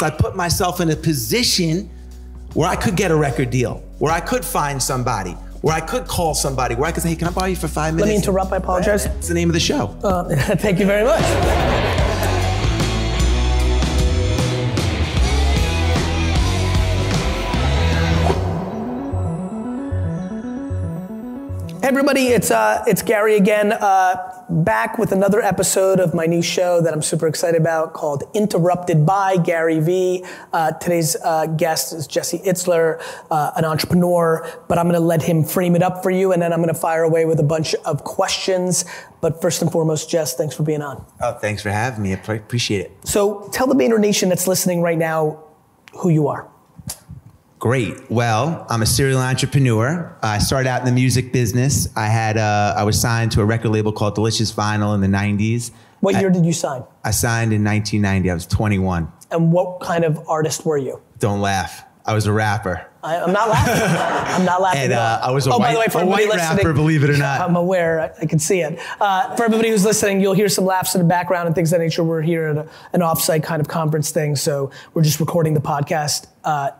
So I put myself in a position where I could get a record deal, where I could find somebody, where I could call somebody, where I could say, hey, can I borrow you for 5 minutes? Let me interrupt, I apologize. It's the name of the show. Thank you very much. Everybody, it's Gary again, back with another episode of my new show that I'm super excited about called Interrupted by Gary V. Today's guest is Jesse Itzler, an entrepreneur, but I'm gonna let him frame it up for you and then I'm gonna fire away with a bunch of questions. But first and foremost, Jess, thanks for being on. Oh, thanks for having me, I appreciate it. So tell the Vayner Nation that's listening right now who you are. Great. Well, I'm a serial entrepreneur. I started out in the music business. I was signed to a record label called Delicious Vinyl in the 90s. What year did you sign? I signed in 1990. I was 21. And what kind of artist were you? Don't laugh. I was a rapper. I'm not laughing. I'm not laughing. And I was a white rapper, believe it or not. I'm aware. I can see it. For everybody who's listening, you'll hear some laughs in the background and things of that nature. We're here at an offsite kind of conference thing, so we're just recording the podcast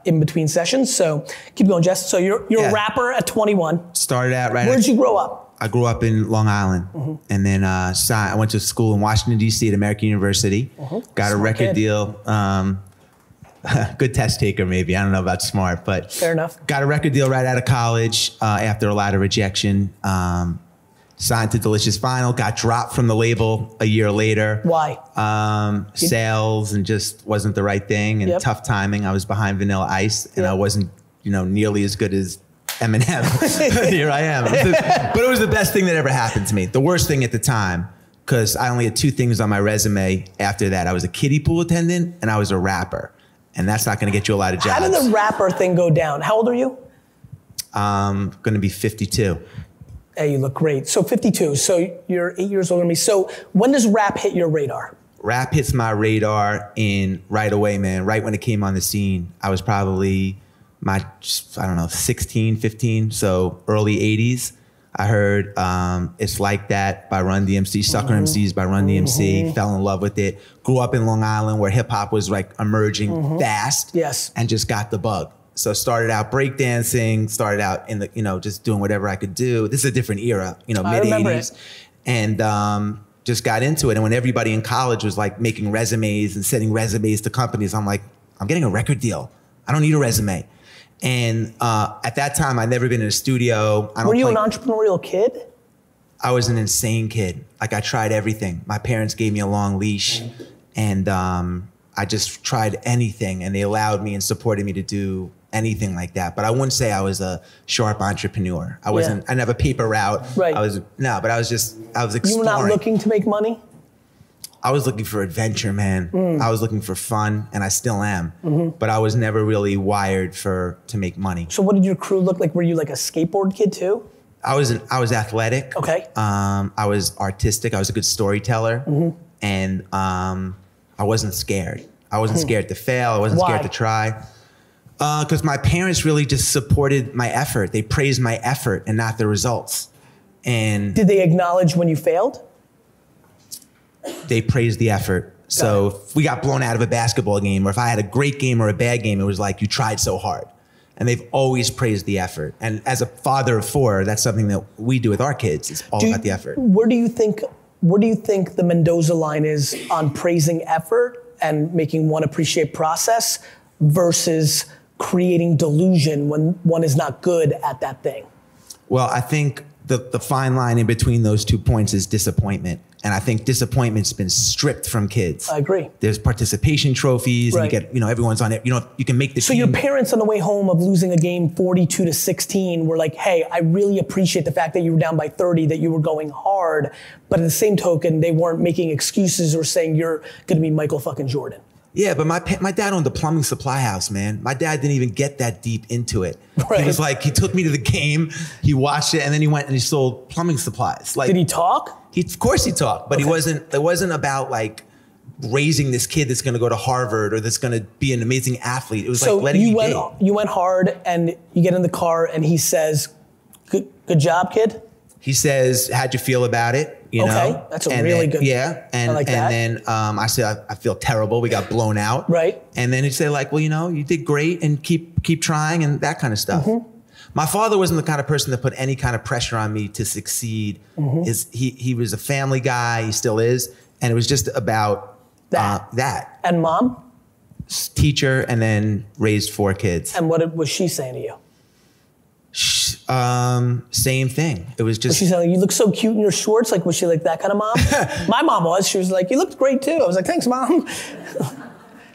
in between sessions. So keep going, Jess. So you're a rapper at 21. Started out right. Where'd you grow up? I grew up in Long Island, and then I went to school in Washington D.C. at American University. Got a record deal. Good test taker, maybe. I don't know about smart, but fair enough. Got a record deal right out of college after a lot of rejection. Signed to Delicious Vinyl, got dropped from the label a year later. Why? Sales and just wasn't the right thing and tough timing. I was behind Vanilla Ice and I wasn't, nearly as good as Eminem. Here I am. But it was the best thing that ever happened to me. The worst thing at the time, because I only had two things on my resume after that. I was a kiddie pool attendant and I was a rapper. And that's not gonna get you a lot of jobs. How did the rapper thing go down? How old are you? Gonna be 52. Hey, you look great. So 52, so you're 8 years older than me. So when does rap hit your radar? Rap hits my radar right away, man. Right when it came on the scene, I was probably I don't know, 16, 15, so early 80s. I heard It's Like That by Run DMC, Sucker MCs by Run DMC, fell in love with it. Grew up in Long Island where hip hop was like emerging fast and just got the bug. So started out breakdancing, started out in the, just doing whatever I could do. This is a different era, mid 80s. And just got into it. And when everybody in college was like making resumes and sending resumes to companies, I'm like, I'm getting a record deal. I don't need a resume. And at that time, I'd never been in a studio. Were you an entrepreneurial kid? I was an insane kid. Like I tried everything. My parents gave me a long leash and I just tried anything and they allowed me and supported me to do anything like that. But I wouldn't say I was a sharp entrepreneur. I wasn't, I didn't have a paper route. Right. But I was just, I was exploring. You were not looking to make money? I was looking for adventure, man. I was looking for fun, and I still am. But I was never really wired to make money. So what did your crew look like? Were you like a skateboard kid too? I was athletic. Okay. I was artistic. I was a good storyteller. And I wasn't scared. I wasn't scared to fail. I wasn't scared to try. Because my parents really just supported my effort. They praised my effort and not the results. And did they acknowledge when you failed? They praised the effort. So if we got blown out of a basketball game or if I had a great game or a bad game, it was like, you tried so hard. And they've always praised the effort. And as a father of four, that's something that we do with our kids. It's all about the effort. Where do you think the Mendoza line is on praising effort and making one appreciate process versus creating delusion when one is not good at that thing? Well, I think the fine line in between those 2 points is disappointment. And I think disappointment's been stripped from kids. I agree. There's participation trophies, and you get, everyone's on it. You can make the team. So your parents on the way home of losing a game 42-16 were like, hey, I really appreciate the fact that you were down by 30, that you were going hard. But at the same token, they weren't making excuses or saying you're gonna be Michael fucking Jordan. Yeah, but my dad owned the plumbing supply house, man. My dad didn't even get that deep into it. Right. He was like, he took me to the game, he watched it, and then he went and he sold plumbing supplies. Like, did he talk? Of course he talked, but he wasn't. It wasn't about like raising this kid that's going to go to Harvard or that's going to be an amazing athlete. It was so like letting you went. Be. You went hard, and you get in the car, and he says, "Good job, kid." He says, "How'd you feel about it?" You know? That's a really good. Yeah. And then I said, I feel terrible. We got blown out. Right. And then he'd say like, well, you know, you did great and keep trying and that kind of stuff. Mm-hmm. My father wasn't the kind of person that put any kind of pressure on me to succeed. Mm-hmm. He was a family guy. He still is. And it was just about that. And mom? Teacher, and then raised four kids. And what was she saying to you? Same thing. It was just. Was she saying, like, you look so cute in your shorts? Like, was she like that kind of mom? My mom was. She was like, you looked great too. I was like, thanks, mom.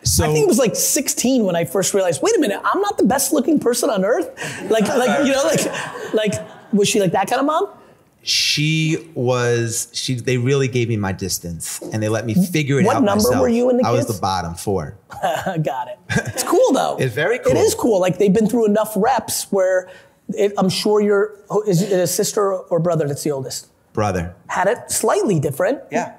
So, I think it was like 16 when I first realized, wait a minute, I'm not the best looking person on earth. Like, you know, like, was she like that kind of mom? She was, they really gave me my distance and they let me figure it out myself. What number were you in the kids? I was the bottom four. Got it. It's cool though. It's very cool. It is cool. Like they've been through enough reps where I'm sure is it a sister or brother that's the oldest? Brother. Had it slightly different. Yeah.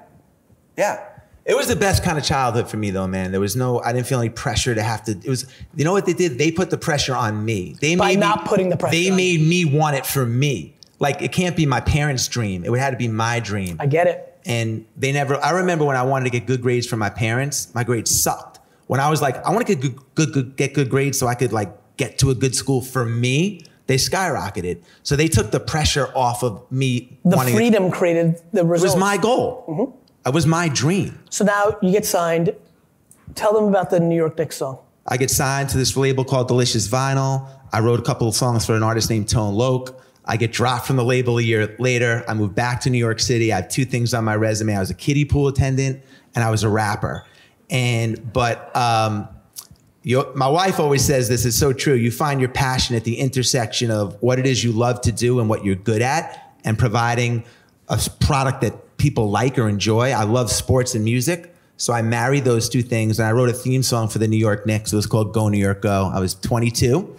Yeah. It was the best kind of childhood for me though, man. There was no, I didn't feel any pressure to have to, it was, you know what they did? They put the pressure on me. They made me want it for me. Like it can't be my parents' dream. It would have to be my dream. I get it. And they never, I remember when I wanted to get good grades from my parents, my grades sucked. When I was like, I want to get good grades so I could like get to a good school for me, they skyrocketed. So they took the pressure off of me. The freedom created the results. It was my goal. Mm-hmm. It was my dream. So now you get signed. Tell them about the New York Knicks song. I get signed to this label called Delicious Vinyl. I wrote a couple of songs for an artist named Tone Loc. I get dropped from the label a year later. I moved back to New York City. I have two things on my resume. I was a kiddie pool attendant and I was a rapper. My wife always says this is so true. You find your passion at the intersection of what it is you love to do and what you're good at and providing a product that people like or enjoy. I love sports and music. So I married those two things and I wrote a theme song for the New York Knicks. It was called Go New York Go. I was 22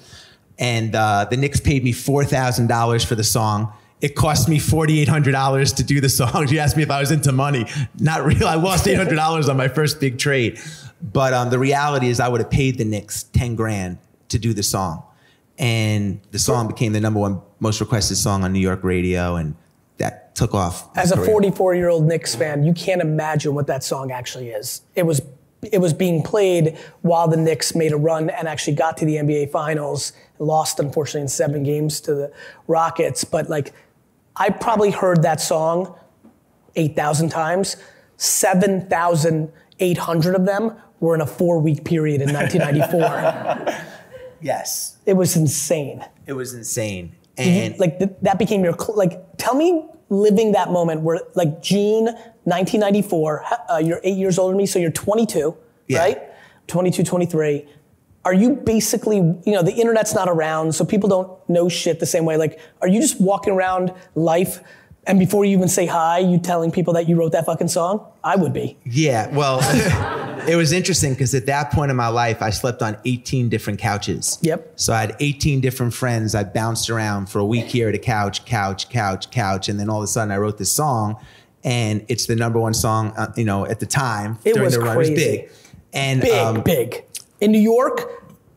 and the Knicks paid me $4,000 for the song. It cost me $4,800 to do the song. You asked me if I was into money. Not real. I lost $800 on my first big trade. But the reality is I would have paid the Knicks 10 grand to do the song. And the song became the #1 most requested song on New York radio. And that took off. As a 44-year-old Knicks fan, you can't imagine what that song actually is. It was being played while the Knicks made a run and actually got to the NBA Finals, lost, unfortunately, in 7 games to the Rockets. But like, I probably heard that song 8,000 times. 7,800 of them were in a 4-week period in 1994. Yes. It was insane. It was insane. And you, like that became your, like, tell me living that moment where like June 1994, you're 8 years older than me, so you're 22, yeah. Right? 22, 23. Are you basically, you know, the internet's not around, so people don't know shit the same way. Like, are you just walking around life and before you even say hi, you telling people that you wrote that fucking song? I would be. Yeah, well, it was interesting because at that point in my life, I slept on 18 different couches. Yep. So I had 18 different friends. I bounced around for a week here at a couch. And then all of a sudden I wrote this song and it's the #1 song, you know, at the time. It was crazy. It was big. And, big. In New York,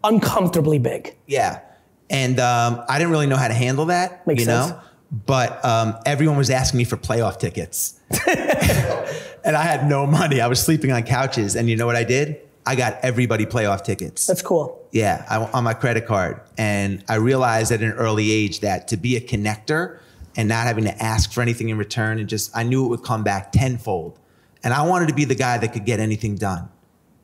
uncomfortably big. Yeah. And I didn't really know how to handle that. Makes sense. You know? But everyone was asking me for playoff tickets and I had no money. I was sleeping on couches and you know what I did? I got everybody playoff tickets. That's cool. Yeah, on my credit card. And I realized at an early age that to be a connector and not having to ask for anything in return and just, I knew it would come back tenfold. And I wanted to be the guy that could get anything done,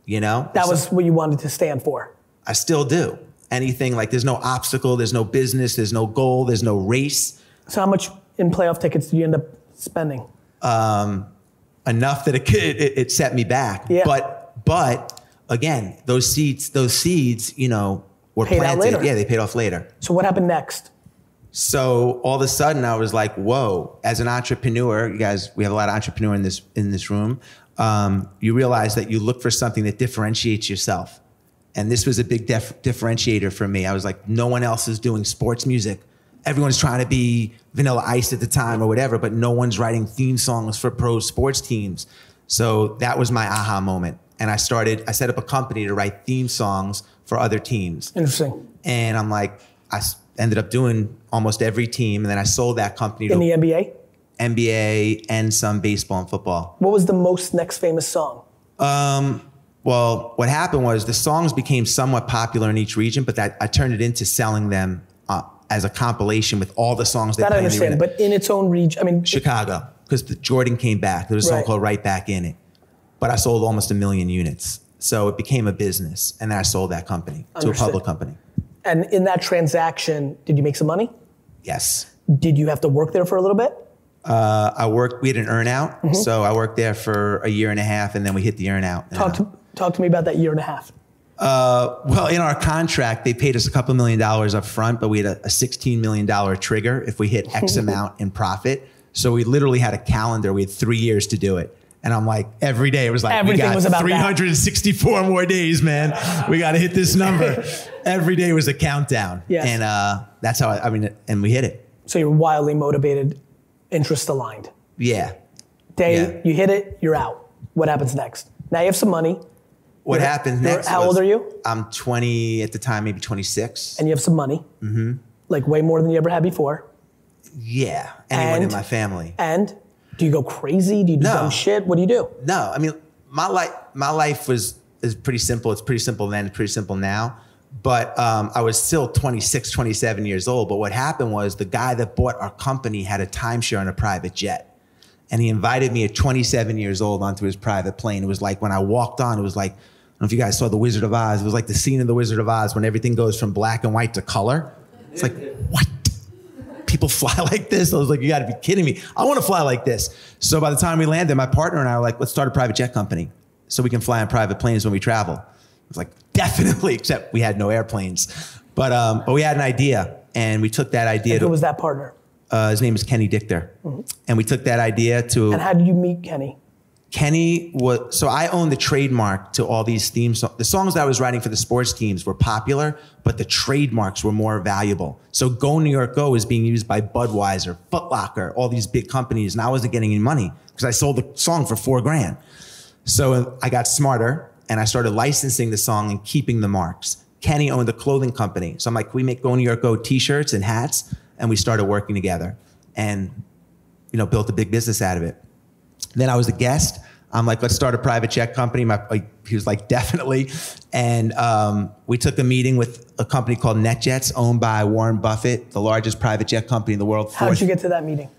you know? That was what you wanted to stand for. I still do. Anything like there's no obstacle, there's no business, there's no goal, there's no race. So how much in playoff tickets did you end up spending? Enough that it set me back. Yeah. But again, those seeds, you know, were planted. Yeah, they paid off later. So what happened next? So all of a sudden I was like, whoa, as an entrepreneur, you guys, we have a lot of entrepreneur in this room. You realize that you look for something that differentiates yourself. And this was a big differentiator for me. I was like, no one else is doing sports music. Everyone's trying to be Vanilla Ice at the time or whatever, but no one's writing theme songs for pro sports teams. So that was my aha moment. And I set up a company to write theme songs for other teams. Interesting. And I'm like, I ended up doing almost every team. And then I sold that company. In the NBA? NBA and some baseball and football. What was the most next famous song? Well, what happened was the songs became somewhat popular in each region, but that I turned it into selling them as a compilation with all the songs they played. I understand, but in its own region, I mean. Chicago, because Jordan came back. There was a song called Right Back In It, but I sold almost 1 million units. So it became a business, and then I sold that company to a public company. And in that transaction, did you make some money? Yes. Did you have to work there for a little bit? I worked, we had an earn out. Mm-hmm. So I worked there for 1.5 years and then we hit the earn out. Talk to me about that 1.5 years. Well, in our contract, they paid us a couple $1 million up front, but we had a $16 million trigger if we hit X amount in profit. So we literally had a calendar. We had 3 years to do it. And I'm like, every day it was like, everything was about 364 more days, man. We got to hit this number. Every day was a countdown. Yes. And that's how, and we hit it. So you're wildly motivated, interest aligned. Yeah. You hit it, you're out. What happens next? Now you have some money. What happened next? How old are you? I'm 20 at the time, maybe 26. And you have some money. Mm-hmm. Like way more than you ever had before. Yeah. Anyone in my family. And? Do you go crazy? Do you do dumb shit? What do you do? No, I mean, my life is pretty simple. It's pretty simple then, it's pretty simple now. But I was still 26, 27 years old. But what happened was the guy that bought our company had a timeshare on a private jet. And he invited me at 27 years old onto his private plane. It was like when I walked on, it was like, I don't know if you guys saw The Wizard of Oz. It was like the scene in The Wizard of Oz when everything goes from black and white to color. It's like, what? People fly like this? I was like, you gotta be kidding me. I wanna fly like this. So by the time we landed, my partner and I were like, let's start a private jet company so we can fly on private planes when we travel. I was like, definitely, except we had no airplanes. But we had an idea and we took that idea. And who was that partner? His name is Kenny Dichter. Mm-hmm. And we took that idea to- And how did you meet Kenny? Kenny was, so I owned the trademark to all these theme songs. The songs that I was writing for the sports teams were popular, but the trademarks were more valuable. So Go New York Go is being used by Budweiser, Foot Locker, all these big companies, and I wasn't getting any money because I sold the song for $4,000. So I got smarter and I started licensing the song and keeping the marks. Kenny owned a clothing company. So I'm like, can we make Go New York Go t-shirts and hats? And we started working together and built a big business out of it. Then I was a guest. I'm like, let's start a private jet company. He was like, definitely. And we took a meeting with a company called NetJets, owned by Warren Buffett, the largest private jet company in the world. How did you get to that meeting?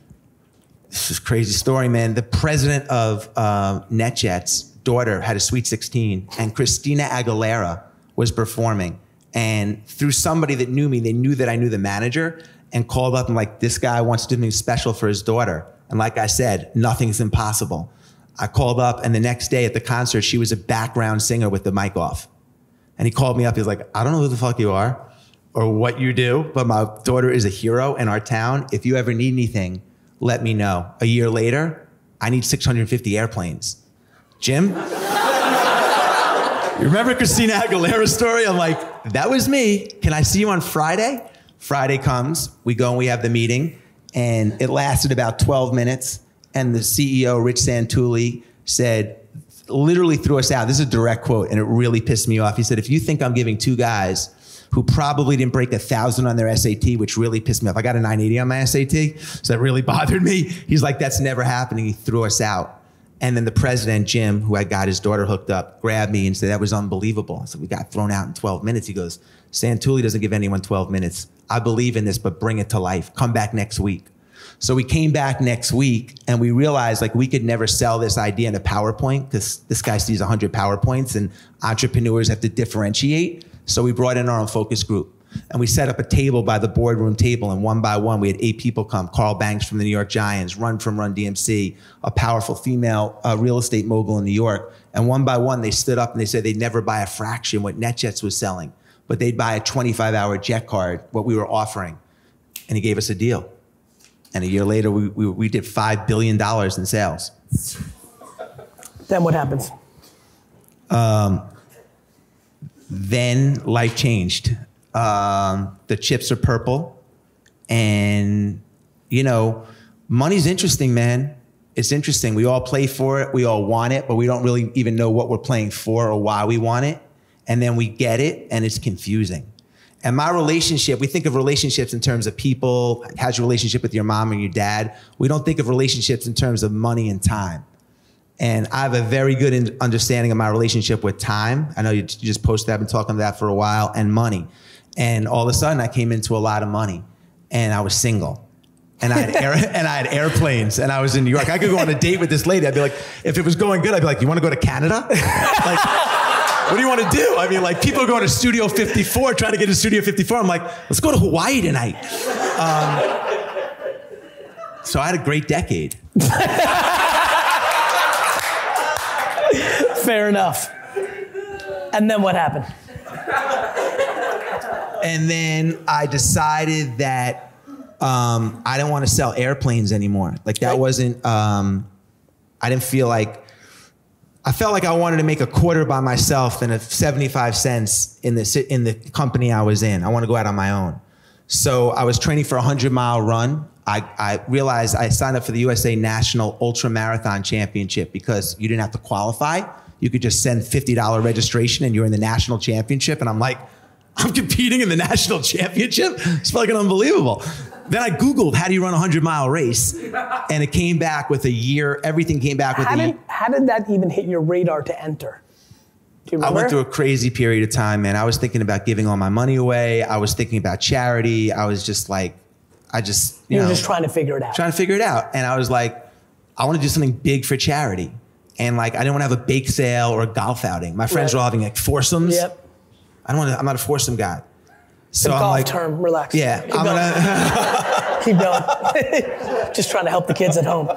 This is a crazy story, man. The president of NetJets' daughter had a Sweet 16, and Christina Aguilera was performing. And through somebody that knew me, they knew that I knew the manager, and called up and like, this guy wants to do something special for his daughter. And like I said, nothing's impossible. I called up and the next day at the concert, she was a background singer with the mic off. And he called me up, he's like, I don't know who the fuck you are or what you do, but my daughter is a hero in our town. If you ever need anything, let me know. A year later, I need 650 airplanes. Jim? You remember Christina Aguilera's story? I'm like, that was me. Can I see you on Friday? Friday comes, we go and we have the meeting. And it lasted about 12 minutes. And the CEO, Rich Santulli, said, literally threw us out. This is a direct quote, and it really pissed me off. He said, if you think I'm giving two guys who probably didn't break 1,000 on their SAT, which really pissed me off. I got a 980 on my SAT, so that really bothered me. He's like, that's never happening. He threw us out. And then the president, Jim, who I got his daughter hooked up, grabbed me and said, that was unbelievable. I said, we got thrown out in 12 minutes. He goes, Santulli doesn't give anyone 12 minutes. I believe in this, but bring it to life. Come back next week. So we came back next week and we realized like we could never sell this idea in a PowerPoint because this guy sees 100 PowerPoints and entrepreneurs have to differentiate. So we brought in our own focus group and we set up a table by the boardroom table, and one by one we had 8 people come. Carl Banks from the New York Giants, Run from Run DMC, a powerful female real estate mogul in New York. And one by one they stood up and they said they'd never buy a fraction what NetJets was selling, but they'd buy a 25-hour jet card, what we were offering. And he gave us a deal. And a year later, we did $5 billion in sales. Then what happens? Then life changed. The chips are purple. And, money's interesting, man. It's interesting. We all play for it. We all want it, but we don't really even know what we're playing for or why we want it. And then we get it and it's confusing. And my relationship, we think of relationships in terms of people. How's your relationship with your mom and your dad? We don't think of relationships in terms of money and time. And I have a very good understanding of my relationship with time. I know you just posted that, I've been talking to that for a while, and money. And all of a sudden I came into a lot of money and I was single. And I had airplanes and I was in New York. I could go on a date with this lady. I'd be like, if it was going good, I'd be like, you wanna go to Canada? Like, what do you wanna do? I mean, like, people are going to Studio 54, trying to get to Studio 54. I'm like, let's go to Hawaii tonight. So I had a great decade. Fair enough. And then what happened? And then I decided that I didn't want to sell airplanes anymore. Like, that wasn't, I didn't feel like, I felt like I wanted to make a quarter by myself and 75 cents in the company I was in. I want to go out on my own. So I was training for a 100-mile run. I realized I signed up for the USA National Ultra Marathon Championship because you didn't have to qualify. You could just send $50 registration and you're in the national championship. And I'm like, I'm competing in the national championship? It's fucking unbelievable. Then I Googled, how do you run a 100-mile race? And it came back with a year, everything came back with a year. How did that even hit your radar to enter? Do you remember? I went through a crazy period of time, man. I was thinking about giving all my money away. I was thinking about charity. I was just like, you were just trying to figure it out. Trying to figure it out. And I was like, I want to do something big for charity. And like, I didn't want to have a bake sale or a golf outing. My friends were all having like foursomes. Yep. I'm not a foursome guy. So I'm like, term, relax. Yeah, keep going. Keep going. Just trying to help the kids at home. Go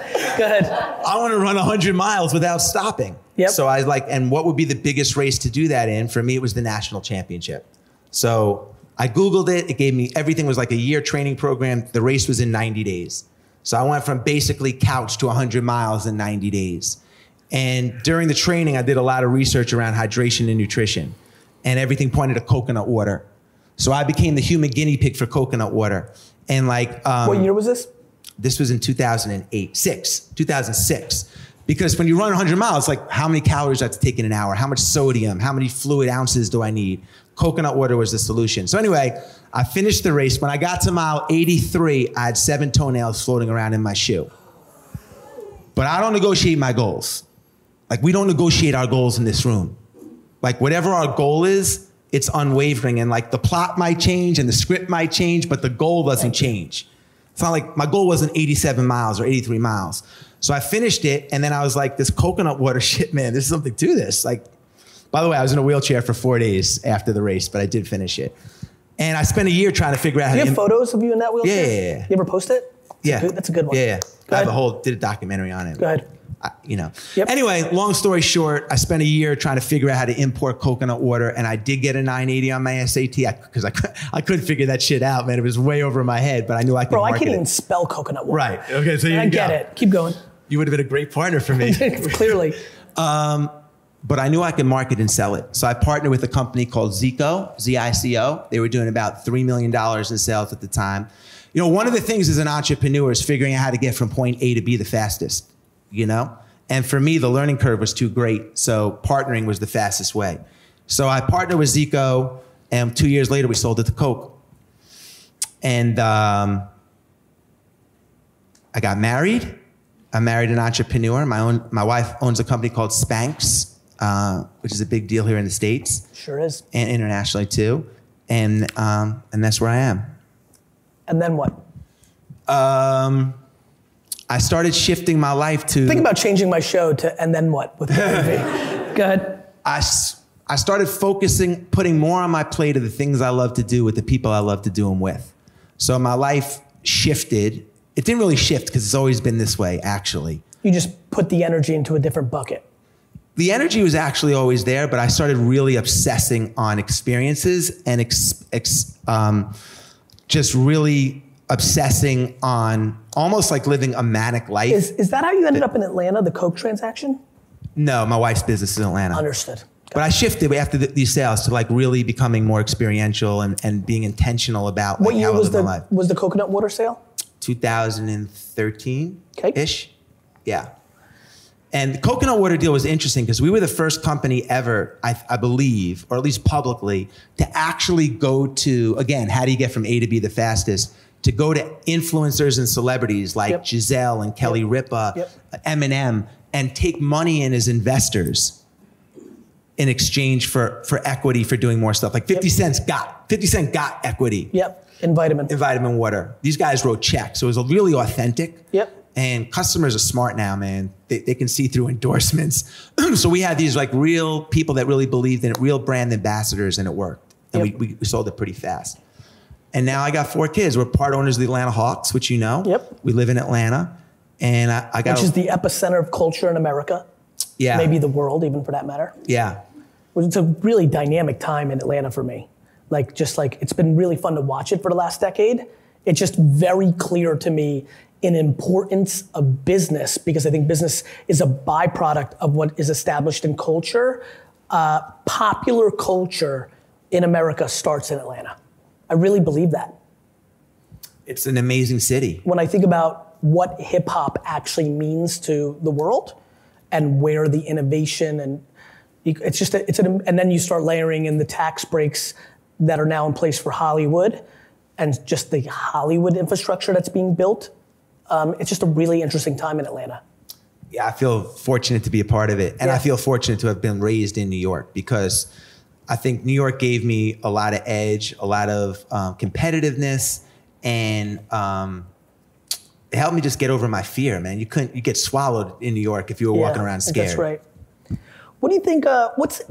ahead. I want to run 100 miles without stopping. Yep. So I was like, and what would be the biggest race to do that in? For me, it was the national championship. So I Googled it. It gave me, everything was like a year training program. The race was in 90 days. So I went from basically couch to 100 miles in 90 days. And during the training, I did a lot of research around hydration and nutrition. And everything pointed to coconut water. So I became the human guinea pig for coconut water. And like— what year was this? This was in 2006. Because when you run 100 miles, like, how many calories do I have to take in an hour? How much sodium? How many fluid ounces do I need? Coconut water was the solution. So anyway, I finished the race. When I got to mile 83, I had 7 toenails floating around in my shoe. But I don't negotiate my goals. Like, we don't negotiate our goals in this room. Like, whatever our goal is, it's unwavering. And like, the plot might change and the script might change, but the goal doesn't change. It's not like my goal wasn't 87 miles or 83 miles. So I finished it. And then I was like, this coconut water shit, man, there's something to this. Like, by the way, I was in a wheelchair for 4 days after the race, but I did finish it. And I spent a year trying to figure out how to— Do you have photos of you in that wheelchair? Yeah. You ever post it? Yeah. That's a good one. Yeah. I have did a documentary on it. Go ahead. Anyway, long story short, I spent a year trying to figure out how to import coconut water, and I did get a 980 on my SAT because I couldn't figure that shit out, man. It was way over my head, but I knew I could. Bro, I can't even spell coconut water. Right. Okay, so you get it. Keep going. You would have been a great partner for me. Clearly. But I knew I could market and sell it. So I partnered with a company called Zico, Z-I-C-O. They were doing about $3 million in sales at the time. You know, one of the things as an entrepreneur is figuring out how to get from point A to B the fastest. You know? And for me, the learning curve was too great. So partnering was the fastest way. So I partnered with Zico, and 2 years later, we sold it to Coke. And I got married. I married an entrepreneur. My wife owns a company called Spanx, which is a big deal here in the States. Sure is. And internationally too. And that's where I am. And then what? I started shifting my life to— Think about changing my show to, and then what? With Gary V. Go ahead. I started focusing, putting more on my plate of the things I love to do with the people I love to do them with. So my life shifted. It didn't really shift because it's always been this way, actually. You just put the energy into a different bucket. The energy was actually always there, but I started really obsessing on experiences and just really obsessing on almost like living a manic life. Is that how you ended up in Atlanta, the Coke transaction? No, my wife's business is in Atlanta. Understood. Got but it. I shifted after these sales to like really becoming more experiential and being intentional about like how I live my life. What year was the coconut water sale? 2013-ish. Yeah. And the coconut water deal was interesting because we were the first company ever, I believe, or at least publicly, to actually go to, again, how do you get from A to B the fastest? To go to influencers and celebrities like Gisele and Kelly Ripa, Eminem, and take money in as investors in exchange for equity for doing more stuff. Like 50 Cent got equity. In vitamin water. These guys wrote checks. So it was really authentic. And customers are smart now, man. They can see through endorsements. So we had these like real people that really believed in it, real brand ambassadors, and it worked. And we sold it pretty fast. And now I got four kids. We're part owners of the Atlanta Hawks, which you know. We live in Atlanta. And I got- Which is the epicenter of culture in America. Maybe the world, even for that matter. It's a really dynamic time in Atlanta for me. Like, just like, it's been really fun to watch it for the last decade. It's just very clear to me in importance of business, because I think business is a byproduct of what is established in culture. Popular culture in America starts in Atlanta. I really believe that. It's an amazing city. When I think about what hip hop actually means to the world and where the innovation and it's just, a, it's an, and then you start layering in the tax breaks that are now in place for Hollywood and just the Hollywood infrastructure that's being built. It's just a really interesting time in Atlanta. Yeah, I feel fortunate to be a part of it. And I feel fortunate to have been raised in New York, because I think New York gave me a lot of edge, a lot of competitiveness, and it helped me just get over my fear, man. You get swallowed in New York if you were walking around scared. That's right. What do you think, what's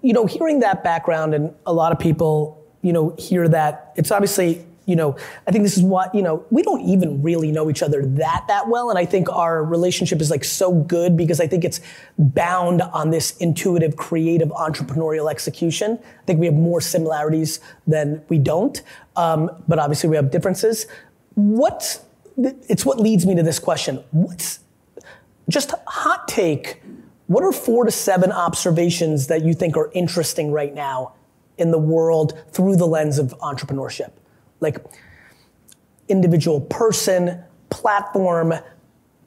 you know, hearing that background, and a lot of people, you know, hear that, it's obviously, you know, I think this is what, you know, we don't even really know each other that well, and I think our relationship is like so good because I think it's bound on this intuitive, creative, entrepreneurial execution. I think we have more similarities than we don't, but obviously we have differences. It's what leads me to this question. What's, just a hot take, what are 4 to 7 observations that you think are interesting right now in the world through the lens of entrepreneurship? Like individual person, platform,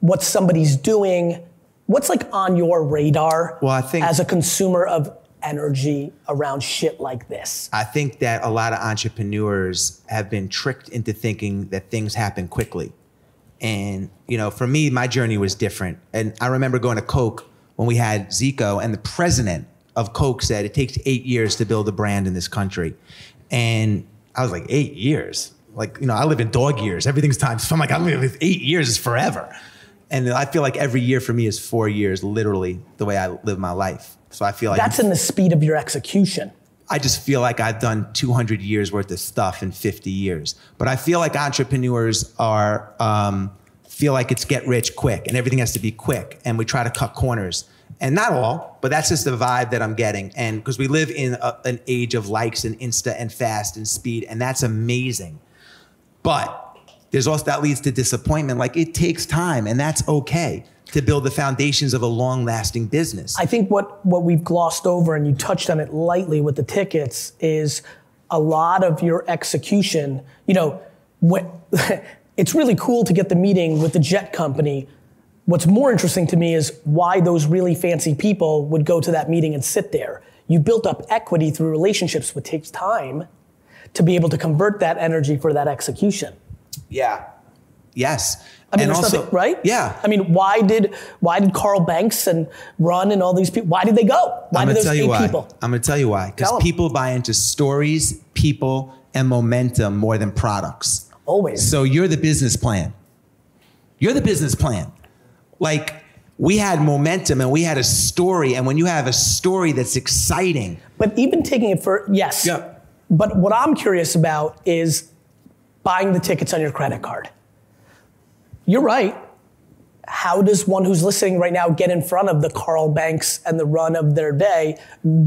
what somebody's doing, what's like on your radar as a consumer of energy around shit like this? I think that a lot of entrepreneurs have been tricked into thinking that things happen quickly. And, you know, for me, my journey was different. And I remember going to Coke when we had Zico, and the president of Coke said, it takes 8 years to build a brand in this country. And I was like, 8 years? Like, you know, I live in dog years. Everything's time. So I'm like, I live 8 years is forever. And I feel like every year for me is 4 years, literally the way I live my life. So I feel like— That's in the speed of your execution. I just feel like I've done 200 years worth of stuff in 50 years. But I feel like entrepreneurs are, feel like it's get rich quick and everything has to be quick, and we try to cut corners. And not all, but that's just the vibe that I'm getting. And because we live in an age of likes and Insta and fast and speed, and that's amazing. But there's also that leads to disappointment. Like, it takes time, and that's okay to build the foundations of a long lasting business. I think what we've glossed over, and you touched on it lightly with the tickets, is a lot of your execution, you know, it's really cool to get the meeting with the jet company. What's more interesting to me is why those really fancy people would go to that meeting and sit there. You built up equity through relationships, which takes time to be able to convert that energy for that execution. Yeah. Yes. I mean, and also, nothing, right? Yeah. I mean, why did Carl Banks and Run and all these people, why did they go? Why did those eight people? I'm going to tell you why. Because people buy into stories, people, and momentum more than products. Always. So you're the business plan. You're the business plan. Like, we had momentum and we had a story. And when you have a story that's exciting. But even taking it for, yes. Yeah. But what I'm curious about is buying the tickets on your credit card. You're right. How does one who's listening right now get in front of the Carl Banks and the Run of their day,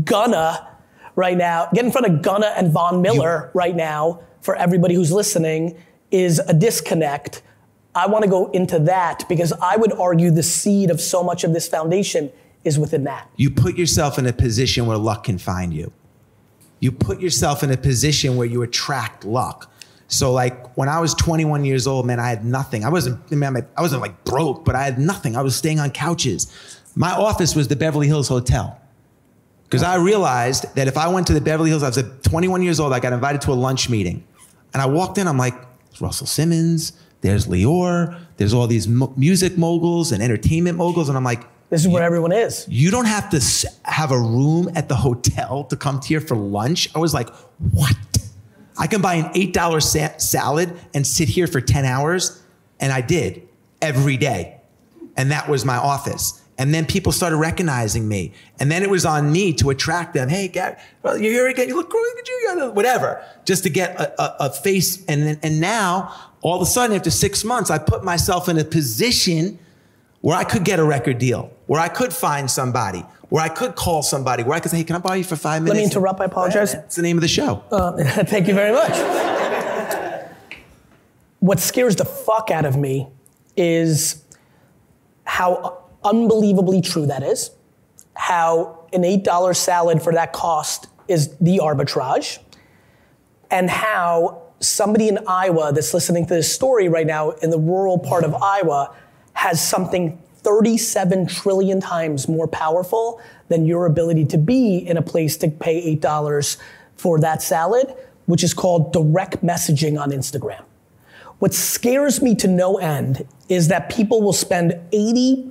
get in front of Gunna and Von Miller right now, for everybody who's listening, is a disconnect. I want to go into that, because I would argue the seed of so much of this foundation is within that. You put yourself in a position where luck can find you. You put yourself in a position where you attract luck. So like when I was 21 years old, man, I had nothing. I wasn't like broke, but I had nothing. I was staying on couches. My office was the Beverly Hills Hotel. Because I realized that if I went to the Beverly Hills, I was at 21 years old, I got invited to a lunch meeting. And I walked in, I'm like, there's Russell Simmons, there's Lior, there's all these music moguls and entertainment moguls. And I'm like, this is where everyone is. You don't have to have a room at the hotel to come here for lunch. I was like, what? I can buy an $8 salad and sit here for 10 hours. And I did every day. And that was my office. And then people started recognizing me. And then it was on me to attract them. Hey, Gary, well, you're here again. You look cool. Whatever. Just to get a face. And now, all of a sudden, after 6 months, I put myself in a position where I could get a record deal, where I could find somebody, where I could call somebody, where I could say, hey, can I borrow you for 5 minutes? Let me interrupt. I apologize. It's the name of the show. Thank you very much. What scares the fuck out of me is how unbelievably true that is, how an $8 salad for that cost is the arbitrage, and how somebody in Iowa that's listening to this story right now in the rural part of Iowa has something 37 trillion times more powerful than your ability to be in a place to pay $8 for that salad, which is called direct messaging on Instagram. What scares me to no end is that people will spend 80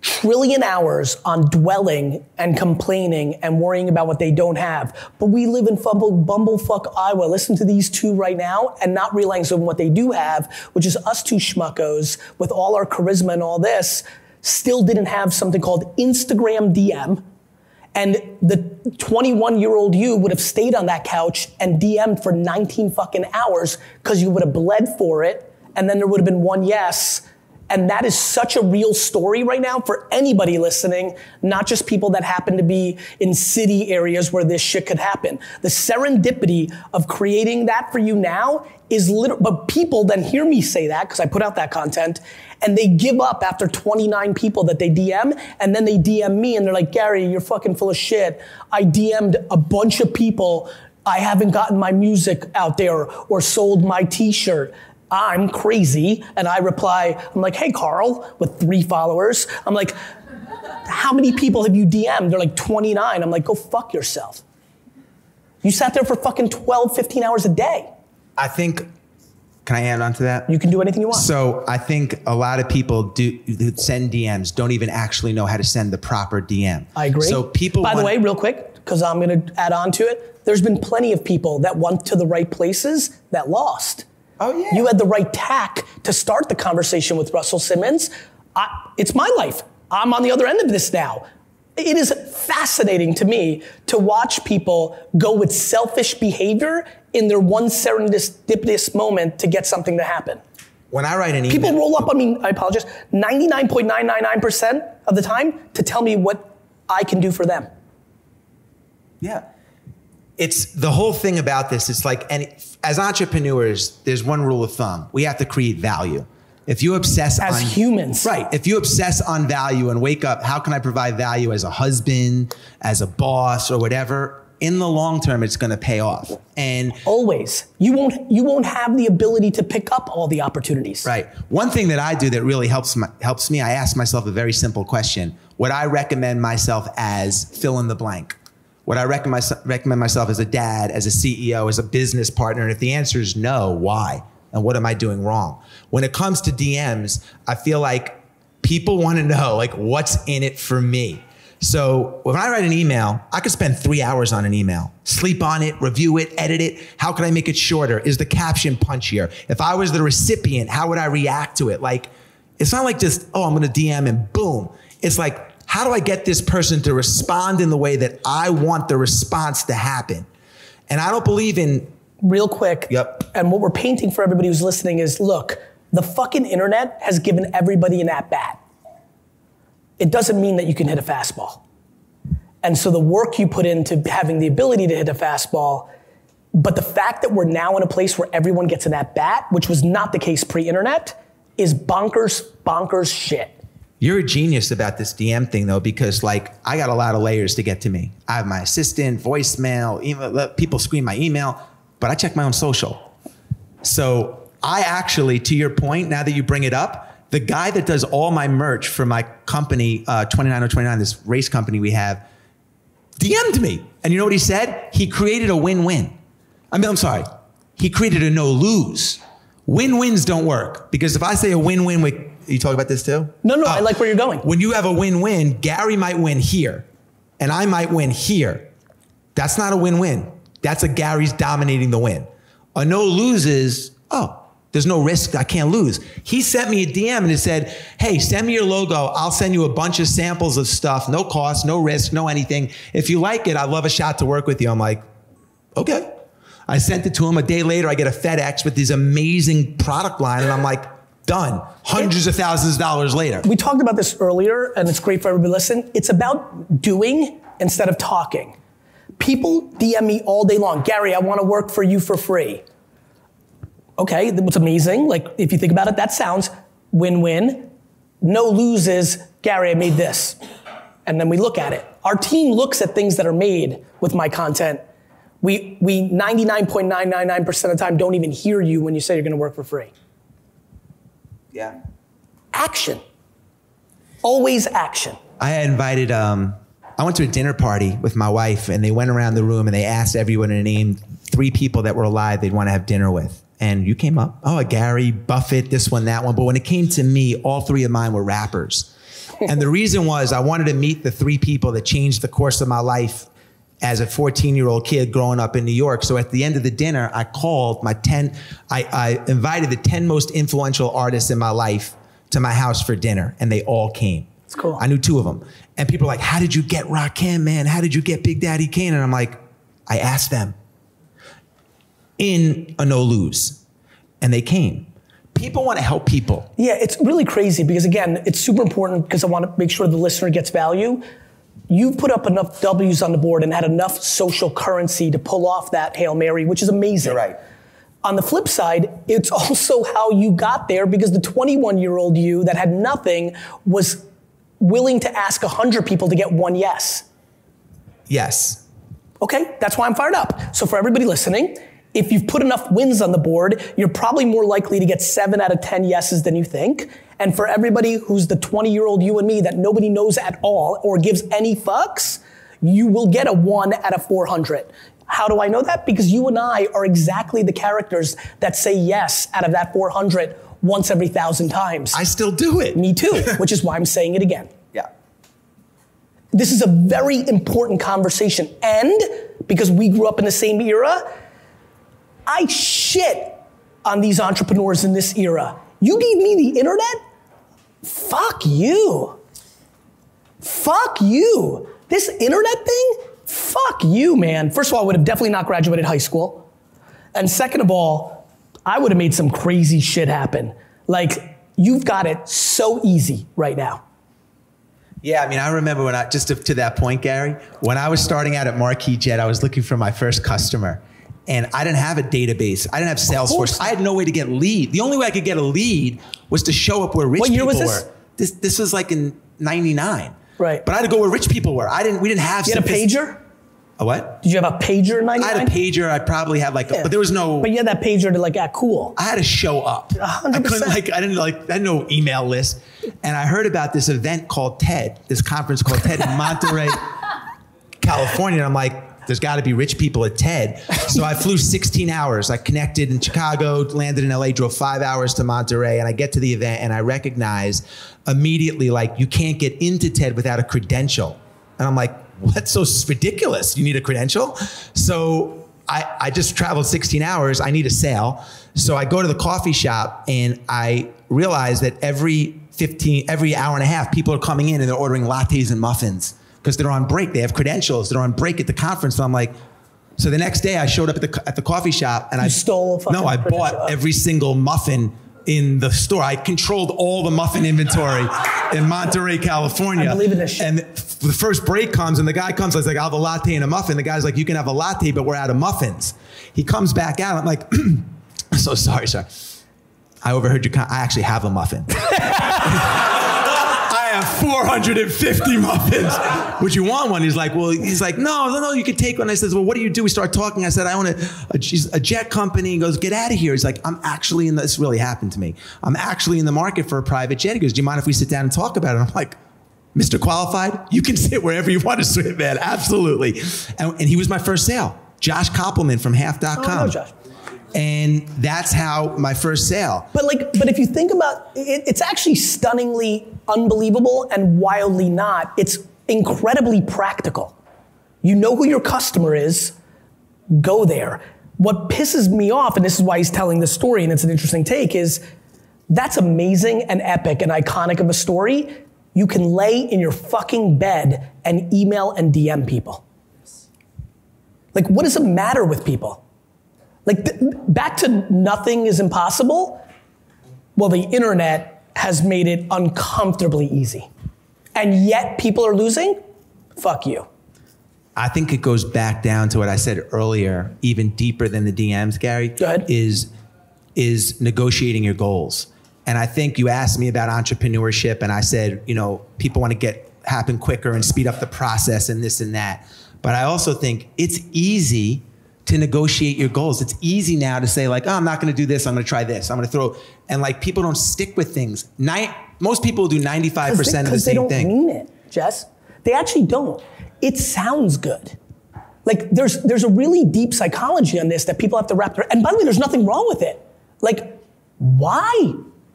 trillion hours on dwelling and complaining and worrying about what they don't have. But we live in bumblefuck Iowa. Listen to these two right now and not realizing what they do have, which is us two schmuckos with all our charisma and all this, still didn't have something called Instagram DM. And the 21-year-old you would have stayed on that couch and DM'd for 19 fucking hours because you would have bled for it. And then there would have been one yes. And that is such a real story right now for anybody listening, not just people that happen to be in city areas where this shit could happen. The serendipity of creating that for you now is literal, but people then hear me say that because I put out that content and they give up after 29 people that they DM, and then they DM me and they're like, Gary, you're fucking full of shit. I DM'd a bunch of people. I haven't gotten my music out there or sold my t-shirt. I'm crazy. And I reply, I'm like, hey, Carl, with 3 followers. I'm like, how many people have you DM'd? They're like 29. I'm like, go fuck yourself. You sat there for fucking 12, 15 hours a day. I think, can I add on to that? You can do anything you want. So I think a lot of people who send DMs don't even actually know how to send the proper DM. I agree. So people, by the way, real quick, because I'm going to add on to it. There's been plenty of people that went to the right places that lost. Oh, yeah. You had the right tack to start the conversation with Russell Simmons. It's my life. I'm on the other end of this now. It is fascinating to me to watch people go with selfish behavior in their one serendipitous moment to get something to happen. When I write an email, people roll up on me, I apologize, 99.999% of the time to tell me what I can do for them. Yeah. It's the whole thing about this. It's like, as entrepreneurs, there's one rule of thumb. We have to create value. If you obsess on— as humans. Right, if you obsess on value and wake up, how can I provide value as a husband, as a boss or whatever? In the long term, it's gonna pay off. And— always. You won't have the ability to pick up all the opportunities. Right, one thing that I do that really helps me, I ask myself a very simple question. Would I recommend myself as fill in the blank? Would I recommend myself as a dad, as a CEO, as a business partner? And if the answer is no, why? And what am I doing wrong? When it comes to DMs, I feel like people want to know, like, what's in it for me? So when I write an email, I could spend 3 hours on an email, sleep on it, review it, edit it. How can I make it shorter? Is the caption punchier? If I was the recipient, how would I react to it? Like, it's not like just, oh, I'm going to DM and boom. It's like, how do I get this person to respond in the way that I want the response to happen? And I don't believe in— real quick. Yep. And what we're painting for everybody who's listening is, look, the fucking internet has given everybody an at-bat. It doesn't mean that you can hit a fastball. And so the work you put into having the ability to hit a fastball, but the fact that we're now in a place where everyone gets an at-bat, which was not the case pre-internet, is bonkers, bonkers shit. You're a genius about this DM thing though, because like I got a lot of layers to get to me. I have my assistant, voicemail, email, people screen my email, but I check my own social. So I actually, to your point, now that you bring it up, The guy that does all my merch for my company, 29029, this race company we have, DM'd me. And you know what he said? He created a win-win. I mean, I'm sorry. He created a no-lose. Win-wins don't work. Because if I say a win-win with... You talk about this too? No, no, I like where you're going. When you have a win-win, Gary might win here. And I might win here. That's not a win-win. That's a Gary's dominating the win. A no-lose is, oh, there's no risk, I can't lose. He sent me a DM and it said, hey, send me your logo. I'll send you a bunch of samples of stuff, no cost, no risk, no anything. If you like it, I'd love a shot to work with you. I'm like, okay. I sent it to him. A day later, I get a FedEx with this amazing product line and I'm like, done. Hundreds of thousands of dollars later. We talked about this earlier and it's great for everybody to listen. It's about doing instead of talking. People DM me all day long, Gary, I want to work for you for free. Okay, what's amazing, like if you think about it, that sounds win-win. No loses, Gary, I made this. And then we look at it. Our team looks at things that are made with my content. We 99.999% of the time don't even hear you when you say you're gonna work for free. Yeah. Action. Always action. I had invited, I went to a dinner party with my wife and they went around the room and they asked everyone to name three people that were alive they'd wanna have dinner with. And you came up, oh, Gary, Buffett, this one, that one. But when it came to me, all three of mine were rappers. And the reason was I wanted to meet the three people that changed the course of my life as a 14-year-old kid growing up in New York. So at the end of the dinner, I called my 10, I invited the 10 most influential artists in my life to my house for dinner. And they all came. It's cool. I knew two of them. And people are like, how did you get Rakim, man? How did you get Big Daddy Kane? And I'm like, I asked them. In a no-lose. And they came. People want to help people. Yeah, it's really crazy because again, it's super important because I want to make sure the listener gets value. You've put up enough W's on the board and had enough social currency to pull off that Hail Mary, which is amazing. You're right. On the flip side, it's also how you got there because the 21-year-old you that had nothing was willing to ask 100 people to get one yes. Yes. Okay, that's why I'm fired up. So for everybody listening, if you've put enough wins on the board, you're probably more likely to get 7 out of 10 yeses than you think. And for everybody who's the 20-year-old you and me that nobody knows at all or gives any fucks, you will get a 1 out of 400. How do I know that? Because you and I are exactly the characters that say yes out of that 400 once every 1,000 times. I still do it. Me too, which is why I'm saying it again. Yeah. This is a very important conversation. And because we grew up in the same era, I shit on these entrepreneurs in this era. You gave me the internet? Fuck you. Fuck you. This internet thing? Fuck you, man. First of all, I would have definitely not graduated high school. And second of all, I would have made some crazy shit happen. Like, you've got it so easy right now. Yeah, I mean, I remember when I, just to that point, Gary, when I was starting out at Marquee Jet, I was looking for my first customer. And I didn't have a database. I didn't have Salesforce. I had no way to get lead. The only way I could get a lead was to show up where rich people were. What year was this? This was like in 99. Right. But I had to go where rich people were. We didn't have. You had a pager? A what? Did you have a pager in 99? I had a pager. I probably had like, but there was no. But you had that pager to like act cool. I had to show up. 100%. I had no email list. And I heard about this event called TED, this conference called TED in Monterey, California. And I'm like, there's got to be rich people at TED. So I flew 16 hours. I connected in Chicago, landed in LA, drove 5 hours to Monterey, and I get to the event and I recognize immediately, like, you can't get into TED without a credential. And I'm like, what's so ridiculous? You need a credential? So I just traveled 16 hours. I need a sale. So I go to the coffee shop and I realize that every hour and a half, people are coming in and they're ordering lattes and muffins. Because they're on break, they have credentials. They're on break at the conference. So I'm like, so the next day I showed up at the coffee shop and I bought every single muffin in the store. I controlled all the muffin inventory in Monterey, California. I believe in this shit. And the first break comes and the guy comes, I was like, I'll have a latte and a muffin. The guy's like, you can have a latte, but we're out of muffins. He comes back out, I'm like, so sorry, sir. I overheard you, I actually have a muffin. I have 450 muffins. Would you want one? He's like, well, he's like, no, you can take one. I says, well, what do you do? We start talking. I said, I own a jet company. He goes, get out of here. He's like, I'm actually in the, this really happened to me. I'm actually in the market for a private jet. He goes, do you mind if we sit down and talk about it? I'm like, Mr. Qualified, you can sit wherever you want to sit, man. Absolutely. And he was my first sale. Josh Koppelman from half.com. Oh, no, Josh. And that's how my first sale. But like, but if you think about it, it's actually stunningly unbelievable and wildly not. It's incredibly practical. You know who your customer is, go there. What pisses me off, and this is why he's telling this story and it's an interesting take, is that's amazing and epic and iconic of a story. You can lay in your fucking bed and email and DM people. Like, what does it matter with people? Like, back to nothing is impossible. Well, the internet has made it uncomfortably easy. And yet people are losing? Fuck you. I think it goes back down to what I said earlier, even deeper than the DMs, Gary. Go ahead. Is negotiating your goals. And I think you asked me about entrepreneurship and I said, you know, people want to get happen quicker and speed up the process and this and that. But I also think it's easy to negotiate your goals. It's easy now to say like, oh, I'm not going to do this. I'm going to try this. I'm going to throw. And like people don't stick with things. Most people do 95% of the same thing. Because they don't mean it, Jess. They actually don't. It sounds good. Like there's a really deep psychology on this that people have to wrap their, and by the way, there's nothing wrong with it. Like why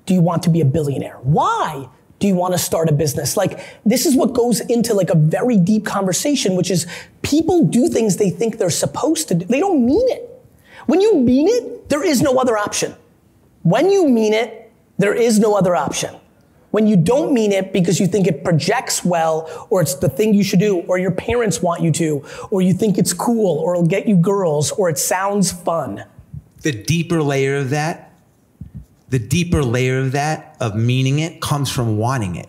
do you want to be a billionaire? Why do you want to start a business? Like this is what goes into like a very deep conversation, which is people do things they think they're supposed to do. They don't mean it. When you mean it, there is no other option. When you mean it, there is no other option. When you don't mean it because you think it projects well, or it's the thing you should do, or your parents want you to, or you think it's cool, or it'll get you girls, or it sounds fun. The deeper layer of that, of meaning it, comes from wanting it.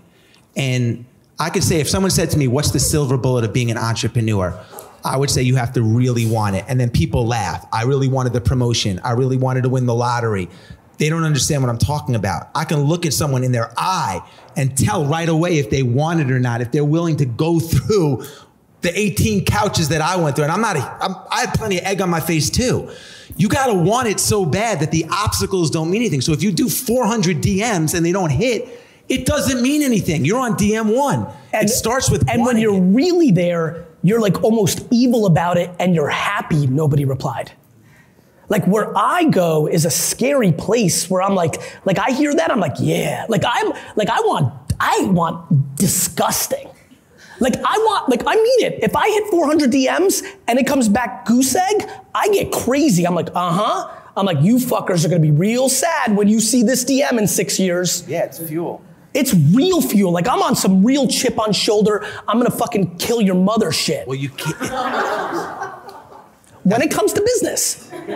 And I could say, if someone said to me, what's the silver bullet of being an entrepreneur? I would say you have to really want it. And then people laugh. I really wanted the promotion. I really wanted to win the lottery. They don't understand what I'm talking about. I can look at someone in their eye and tell right away if they want it or not, if they're willing to go through the 18 couches that I went through. And I had plenty of egg on my face too. You gotta want it so bad that the obstacles don't mean anything. So if you do 400 DMs and they don't hit, it doesn't mean anything. You're on DM one. And it starts with and when you're really there, you're like almost evil about it and you're happy nobody replied. Like where I go is a scary place where I'm like I hear that, I'm like, yeah. Like I want disgusting. Like I mean it. If I hit 400 DMs and it comes back goose egg, I get crazy. I'm like, uh-huh. I'm like, you fuckers are gonna be real sad when you see this DM in 6 years. Yeah, it's fuel. It's real fuel. Like I'm on some real chip on shoulder. I'm gonna fucking kill your mother shit. Well, you can't. When it comes to business. When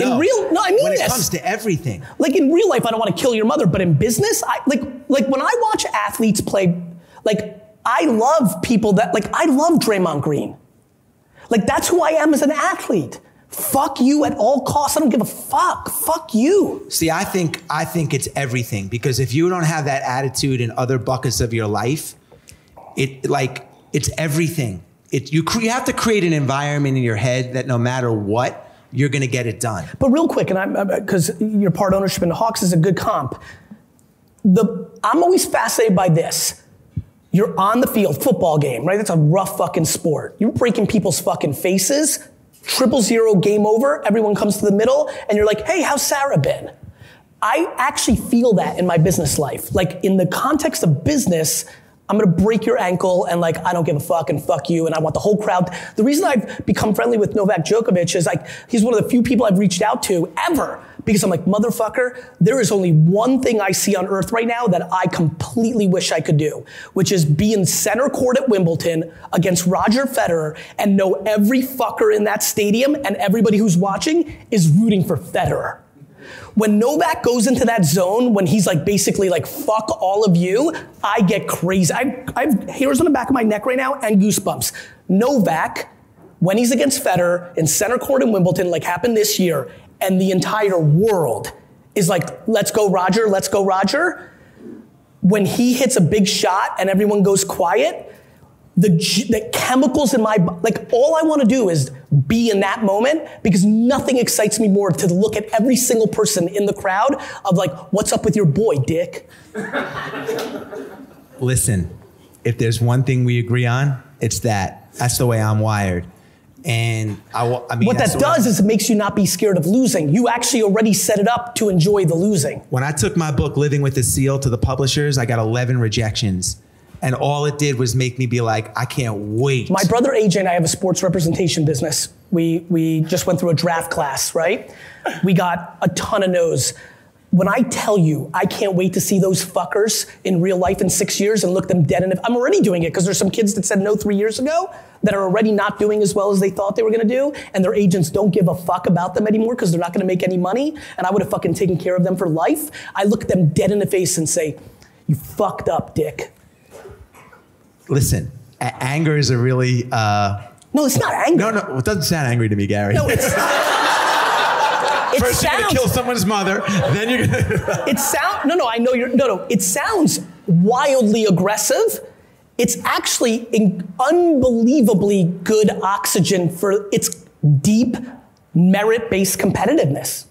it comes to everything. Like in real life, I don't wanna kill your mother, but in business, like when I watch athletes play, like, I love people that, like, I love Draymond Green. Like, that's who I am as an athlete. Fuck you at all costs. I don't give a fuck. Fuck you. See, I think it's everything, because if you don't have that attitude in other buckets of your life, it's everything. You have to create an environment in your head that no matter what, you're going to get it done. But real quick, because your part ownership in the Hawks is a good comp. I'm always fascinated by this. You're on the field, football game, right? That's a rough fucking sport. You're breaking people's fucking faces, 0-0, game over, everyone comes to the middle, and you're like, hey, how's Sarah been? I actually feel that in my business life. Like, in the context of business, I'm gonna break your ankle, and like, I don't give a fuck, and fuck you, and I want the whole crowd. The reason I've become friendly with Novak Djokovic is like, he's one of the few people I've reached out to ever, because I'm like, motherfucker, there is only one thing I see on earth right now that I completely wish I could do, which is be in center court at Wimbledon against Roger Federer and know every fucker in that stadium and everybody who's watching is rooting for Federer. When Novak goes into that zone, when he's like basically like, fuck all of you, I get crazy. I have hairs on the back of my neck right now and goosebumps. Novak, when he's against Federer in center court in Wimbledon, like happened this year, and the entire world is like, let's go Roger, when he hits a big shot and everyone goes quiet, the chemicals in my, like, all I want to do is be in that moment, because nothing excites me more to look at every single person in the crowd of like, what's up with your boy, Dick? Listen, if there's one thing we agree on, it's that. That's the way I'm wired. And I mean, what that does is it makes you not be scared of losing. You actually already set it up to enjoy the losing. When I took my book, Living with the Seal, to the publishers, I got 11 rejections. And all it did was make me be like, I can't wait. My brother AJ and I have a sports representation business. We just went through a draft class, right? We got a ton of no's. When I tell you, I can't wait to see those fuckers in real life in 6 years and look them dead in the, I'm already doing it, because there's some kids that said no 3 years ago that are already not doing as well as they thought they were gonna do, and their agents don't give a fuck about them anymore because they're not gonna make any money, and I would've fucking taken care of them for life. I look them dead in the face and say, you fucked up, Dick. Listen, anger is a really... no, it's not anger. No, no, it doesn't sound angry to me, Gary. No, it's not. First you're gonna kill someone's mother, then you're gonna... It sounds wildly aggressive. It's actually unbelievably good oxygen for its deep, merit-based competitiveness.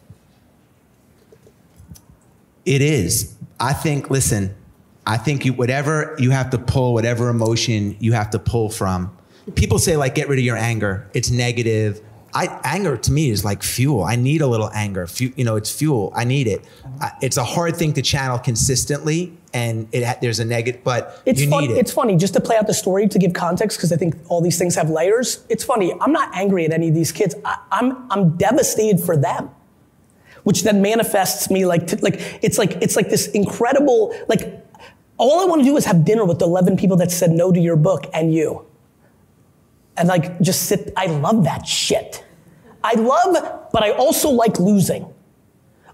It is. I think, listen, I think whatever you have to pull, whatever emotion you have to pull from, people say like, get rid of your anger, it's negative. Anger to me is like fuel. I need a little anger. You know, it's fuel. I need it. It's a hard thing to channel consistently, and there's a negative, but you need it. It's funny, just to play out the story, to give context, because I think all these things have layers. It's funny, I'm not angry at any of these kids. I'm devastated for them, which then manifests me like this incredible, like, all I want to do is have dinner with the 11 people that said no to your book and you. And like, just sit, I love that shit. But I also like losing.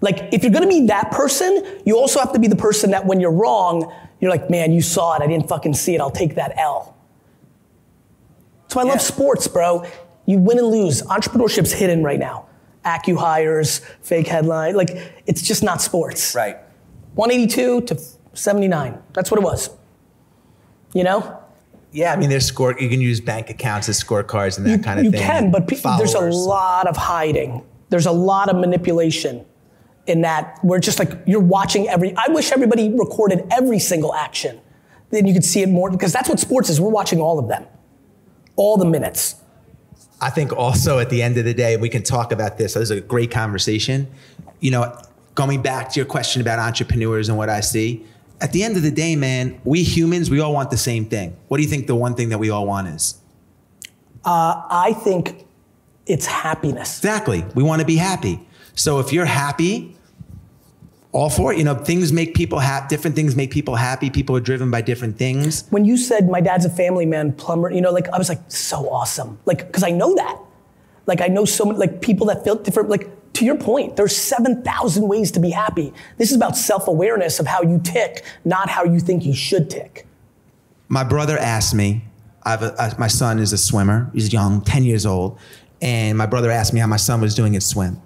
Like, if you're gonna be that person, you also have to be the person that when you're wrong, you're like, man, you saw it, I didn't fucking see it, I'll take that L. So I love sports, bro. You win and lose. Entrepreneurship's hidden right now. AccuHires, fake headline, like, it's just not sports. Right. 182 to 79, that's what it was, you know? Yeah, I mean, there's you can use bank accounts as scorecards and that kind of thing. You can, but there's a lot of hiding. There's a lot of manipulation in that. We're just like, you're watching I wish everybody recorded every single action. Then you could see it more, because that's what sports is. We're watching all of them, all the minutes. I think also at the end of the day, we can talk about this. This is a great conversation. You know, going back to your question about entrepreneurs and what I see, at the end of the day, man, we humans, we all want the same thing. What do you think the one thing that we all want is? I think it's happiness. Exactly, we want to be happy. So if you're happy, all for it. You know, things make people happy, different things make people happy. People are driven by different things. When you said my dad's a family man, plumber, you know, like, I was like, so awesome. Like, cause I know that. Like, I know so many, like, people that feel different, like, to your point, there's 7,000 ways to be happy. This is about self-awareness of how you tick, not how you think you should tick. My brother asked me, my son is a swimmer, he's young, 10 years old, and my brother asked me how my son was doing at swim.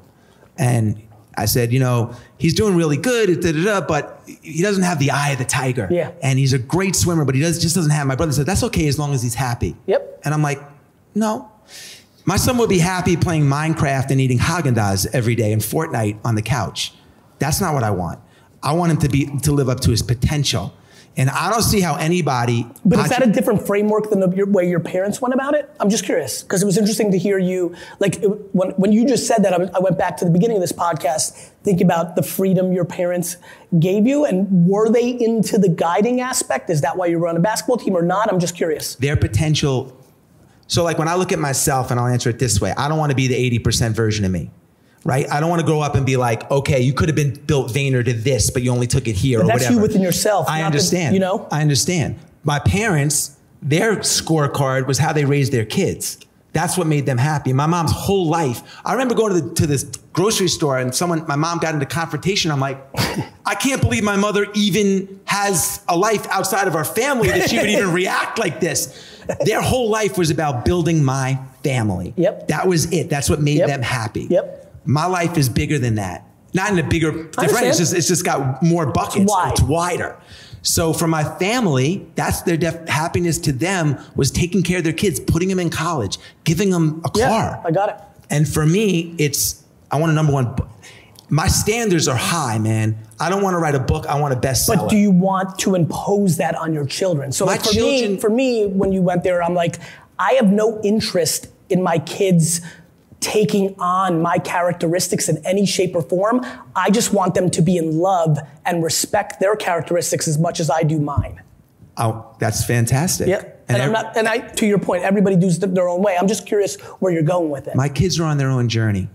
And I said, you know, he's doing really good, but he doesn't have the eye of the tiger. Yeah. And he's a great swimmer, but he just doesn't have, my brother said, that's okay as long as he's happy. Yep. And I'm like, no. My son would be happy playing Minecraft and eating Haagen-Dazs every day and Fortnite on the couch. That's not what I want. I want him to live up to his potential. And I don't see how anybody— But is that a different framework than the way your parents went about it? I'm just curious, because it was interesting to hear you, like, when you just said that, I went back to the beginning of this podcast, thinking about the freedom your parents gave you, and were they into the guiding aspect? Is that why you were on a basketball team or not? I'm just curious. Their potential— So like when I look at myself, and I'll answer it this way, I don't want to be the 80% version of me, right? I don't want to grow up and be like, okay, you could have been built Vayner to this, but you only took it here, or whatever. That's you within yourself. I understand. You know? I understand. My parents, their scorecard was how they raised their kids. That's what made them happy. My mom's whole life, I remember going to this grocery store and my mom got into confrontation. I'm like, I can't believe my mother even has a life outside of our family that she would even react like this. Their whole life was about building my family. Yep. That was it. That's what made them happy. Yep. My life is bigger than that. Not in a bigger, different, it's just got more buckets. It's wider. So for my family, that's their happiness to them was taking care of their kids, putting them in college, giving them a car. I got it. And for me, it's, I want a number one book. My standards are high, man. I don't want to write a book. I want a bestseller. But do you want to impose that on your children? So like for me, when you went there, I'm like, I have no interest in my kids taking on my characteristics in any shape or form. I just want them to be in love and respect their characteristics as much as I do mine. Oh, that's fantastic. Yep. And I'm not, and to your point, everybody does their own way. I'm just curious where you're going with it. My kids are on their own journey.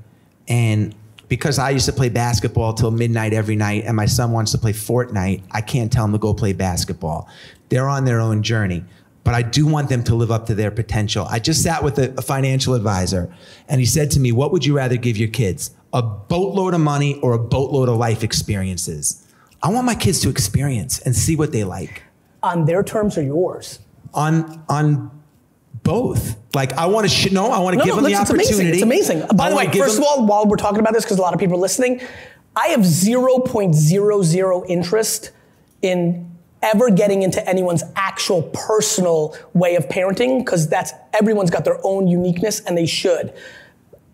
And because I used to play basketball till midnight every night and my son wants to play Fortnite, I can't tell him to go play basketball. They're on their own journey. But I do want them to live up to their potential. I just sat with a financial advisor and he said to me, what would you rather give your kids? A boatload of money or a boatload of life experiences? I want my kids to experience and see what they like. On their terms or yours? On both. Like I want to, give them the opportunity. It's amazing. By the way, first of all, while we're talking about this, because a lot of people are listening, I have 0.00 interest in ever getting into anyone's actual personal way of parenting, because that's, everyone's got their own uniqueness and they should.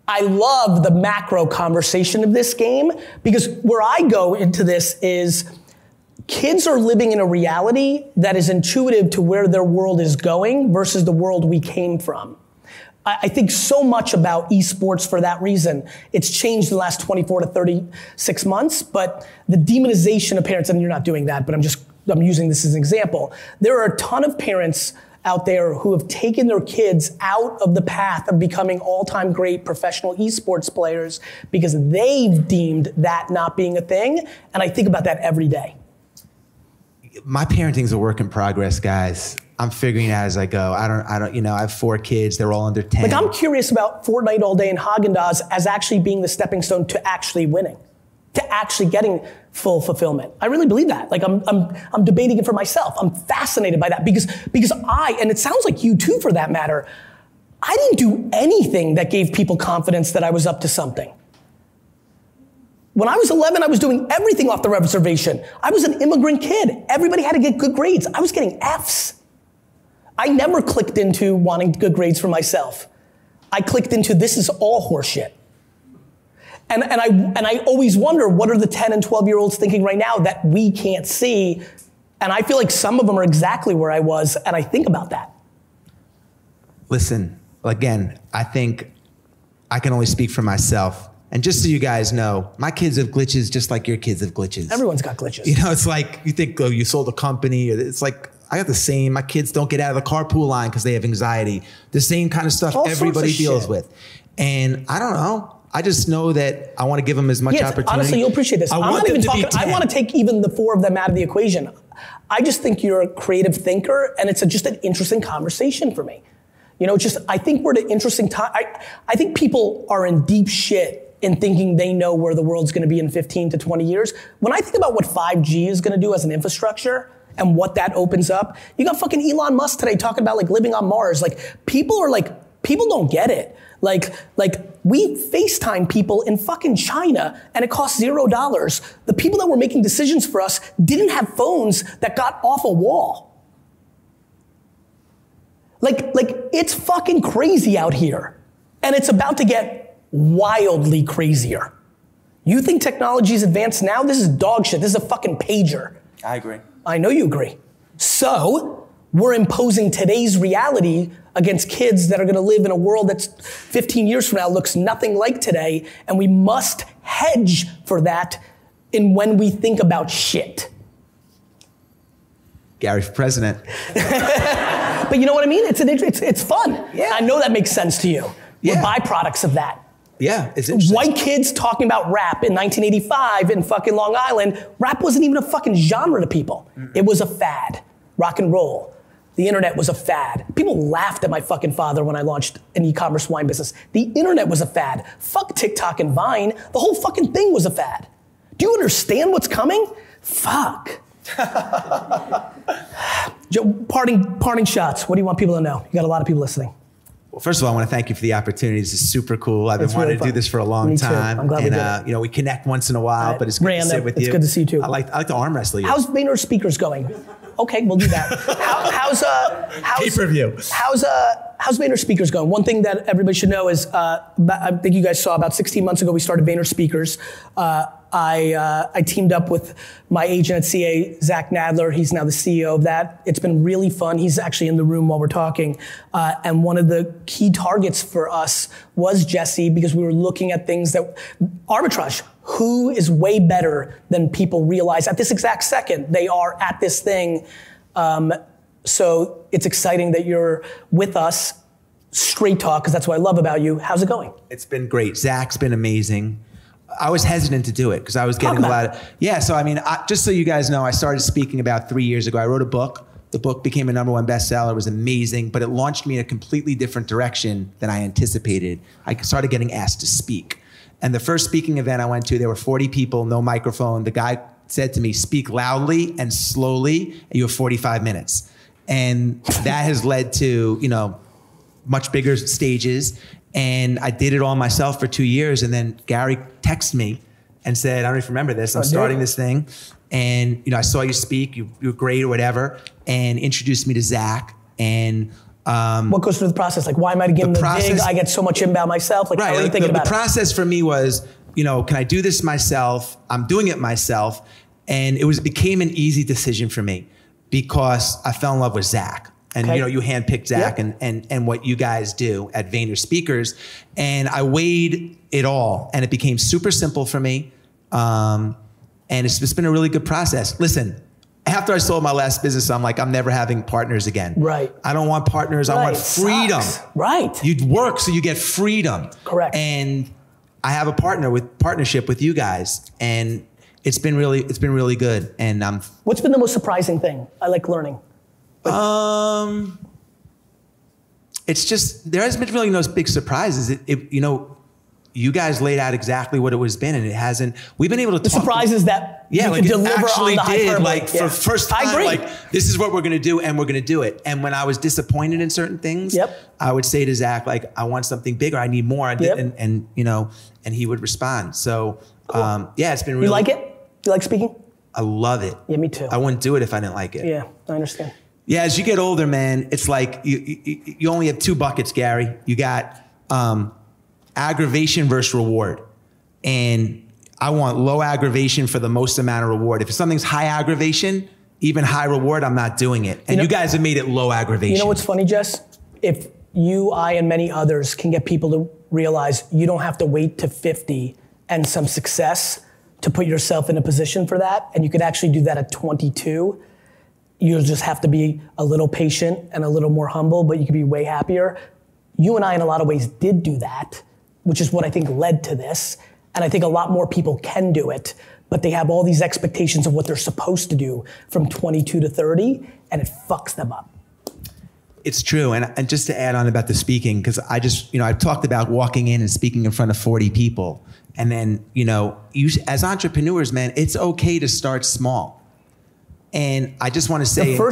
I love the macro conversation of this game, because where I go into this is kids are living in a reality that is intuitive to where their world is going versus the world we came from. I think so much about eSports for that reason. It's changed in the last 24 to 36 months, but the demonization of parents, and you're not doing that, but I'm using this as an example. There are a ton of parents out there who have taken their kids out of the path of becoming all-time great professional esports players because they've deemed that not being a thing. And I think about that every day. My parenting's a work in progress, guys. I'm figuring it out as I go. I have 4 kids. They're all under 10. Like I'm curious about Fortnite all day and Haagen-Dazs as actually being the stepping stone to actually winning, to actually getting full fulfillment. I really believe that. Like I'm debating it for myself. I'm fascinated by that because I, and it sounds like you too for that matter, I didn't do anything that gave people confidence that I was up to something. When I was 11, I was doing everything off the reservation. I was an immigrant kid. Everybody had to get good grades. I was getting Fs. I never clicked into wanting good grades for myself. I clicked into this is all horseshit. And I always wonder, what are the 10 and 12-year-olds thinking right now that we can't see? And I feel like some of them are exactly where I was, and I think about that. Listen, again, I think I can only speak for myself. And just so you guys know, my kids have glitches just like your kids have glitches. Everyone's got glitches. You know, it's like you think, oh, you sold a company. It's like I got the same. My kids don't get out of the carpool line because they have anxiety. The same kind of stuff everybody deals with. And I don't know. I just know that I want to give them as much opportunity. Honestly, you'll appreciate this. I'm not even talking. I want to take even the 4 of them out of the equation. I just think you're a creative thinker, and it's just an interesting conversation for me. You know, just I think we're at an interesting time. I think people are in deep shit in thinking they know where the world's going to be in 15 to 20 years. When I think about what 5G is going to do as an infrastructure and what that opens up, you got fucking Elon Musk today talking about like living on Mars. Like people are like, people don't get it. Like we FaceTime people in fucking China and it costs $0. The people that were making decisions for us didn't have phones that got off a wall. Like it's fucking crazy out here and it's about to get wildly crazier. You think technology is advanced now? This is dog shit. This is a fucking pager. I agree. I know you agree. So we're imposing today's reality against kids that are gonna live in a world that's 15 years from now looks nothing like today, and we must hedge for that in when we think about shit. Gary for president. But you know what I mean? It's fun. Yeah. I know that makes sense to you. Yeah. We're byproducts of that. Yeah, it's interesting. White kids talking about rap in 1985 in fucking Long Island, rap wasn't even a fucking genre to people. It was a fad, rock and roll. The internet was a fad. People laughed at my fucking father when I launched an e-commerce wine business. The internet was a fad. Fuck TikTok and Vine. The whole fucking thing was a fad. Do you understand what's coming? Fuck. Parting shots. What do you want people to know? You got a lot of people listening. Well, first of all, I want to thank you for the opportunity. This is super cool. I've been wanting to do this for a long time. I'm glad we did it. You know, we connect once in a while, but it's good to sit with you. It's good to see you too. I like to arm wrestle you. How's Vayner Speakers going? Okay, we'll do that. How's Vayner Speakers going? One thing that everybody should know is, I think you guys saw about 16 months ago, we started Vayner Speakers. I teamed up with my agent at CA, Zach Nadler. He's now the CEO of that. It's been really fun. He's actually in the room while we're talking. And one of the key targets for us was Jesse, because we were looking at things that, arbitrage. Who is way better than people realize at this exact second? They are at this thing. So it's exciting that you're with us. Straight talk, because that's what I love about you. How's it going? It's been great. Zach's been amazing. I was hesitant to do it because I was getting a lot of, So, I mean, just so you guys know, I started speaking about 3 years ago. I wrote a book. The book became a #1 bestseller. It was amazing, but it launched me in a completely different direction than I anticipated. I started getting asked to speak. And the first speaking event I went to, there were 40 people, no microphone. The guy said to me, "Speak loudly and slowly, and you have 45 minutes. And that has led to, you know, much bigger stages. And I did it all myself for 2 years. And then Gary texted me and said, "I don't even remember this. I'm starting this thing. And, you know, I saw you speak, you're great," or whatever, and introduced me to Zach. And what goes through the process? Like, why am I getting the dig? I get so much inbound myself. Like, how are you thinking about it? The process for me was, you know, can I do this myself? I'm doing it myself. And it became an easy decision for me because I fell in love with Zach. And you know, you handpicked Zach and what you guys do at Vayner Speakers. And I weighed it all, and it became super simple for me. And it's been a really good process. Listen, after I sold my last business, I'm like, I'm never having partners again. Right. I don't want partners. I want freedom. Right. You work so you get freedom. Correct. And I have a partnership with you guys, and it's been really good. And I'm. What's been the most surprising thing? I like learning. It's just, there hasn't been really no big surprises. You know, you guys laid out exactly what it was been, and it hasn't, we've been able to talk. The surprises that you could deliver on the hyperbole. Like for first time, like this is what we're going to do, and we're going to do it. And when I was disappointed in certain things, I would say to Zach, like, I want something bigger. I need more. And you know, and he would respond. So, yeah, it's been really. You like it? You like speaking? I love it. Yeah, me too. I wouldn't do it if I didn't like it. Yeah, I understand. Yeah, as you get older, man, it's like you only have two buckets, Gary. You got aggravation versus reward. And I want low aggravation for the most amount of reward. If something's high aggravation, even high reward, I'm not doing it. And you guys have made it low aggravation. You know what's funny, Jess? If you, I, and many others can get people to realize you don't have to wait to 50 and some success to put yourself in a position for that, and you could actually do that at 22, you'll just have to be a little patient and a little more humble, but you can be way happier. You and I, in a lot of ways, did do that, which is what I think led to this. And I think a lot more people can do it, but they have all these expectations of what they're supposed to do from 22 to 30, and it fucks them up. It's true. And just to add on about the speaking, because I just, you know, I've talked about walking in and speaking in front of 40 people. And then, you know, as entrepreneurs, man, it's okay to start small. And I just want to say, go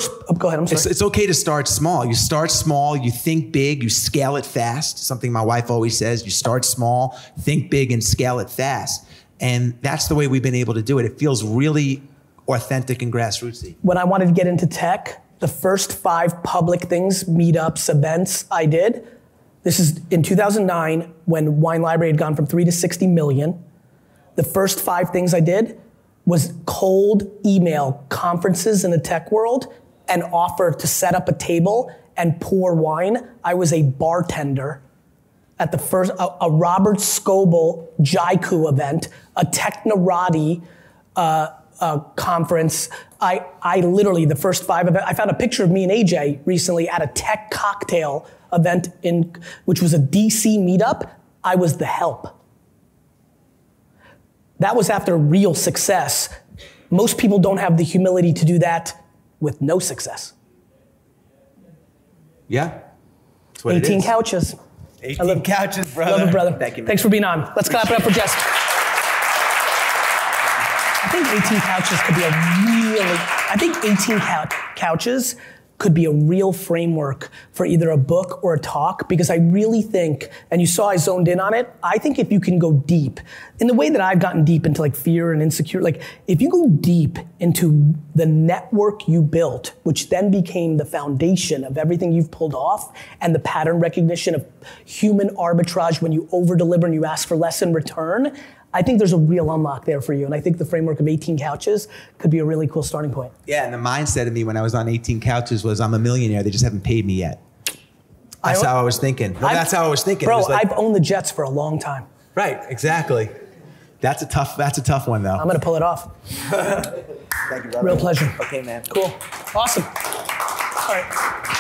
ahead, I'm sorry. It's okay to start small. You start small, you think big, you scale it fast. Something my wife always says, you start small, think big, and scale it fast. And that's the way we've been able to do it. It feels really authentic and grassrootsy. When I wanted to get into tech, the first 5 public things, meetups, events I did, this is in 2009 when Wine Library had gone from 3 to 60 million. The first 5 things I did was cold email conferences in the tech world and offer to set up a table and pour wine. I was a bartender at the first, a Robert Scoble Jaiku event, a Technorati conference. I literally, the first 5 events, I found a picture of me and AJ recently at a tech cocktail event which was a DC meetup. I was the help. That was after real success. Most people don't have the humility to do that with no success. Yeah, that's what 18 couches. 18 couches, brother. Love it, brother. Thank you, man. Thanks for being on. Let's clap it up for Jess. I think 18 couches could be I think 18 couches could be a real framework for either a book or a talk, because I really think, and you saw I zoned in on it, I think if you can go deep, in the way that I've gotten deep into like fear and insecure, like if you go deep into the network you built, which then became the foundation of everything you've pulled off, and the pattern recognition of human arbitrage when you over-deliver and you ask for less in return, I think there's a real unlock there for you. And I think the framework of 18 couches could be a really cool starting point. Yeah, and the mindset of me when I was on 18 couches was I'm a millionaire, they just haven't paid me yet. That's how I was thinking. No, that's how I was thinking. Bro, I've owned the Jets for a long time. Right, exactly. That's a tough one though. I'm gonna pull it off. Thank you, brother. Real pleasure. Okay, man. Cool, awesome. All right.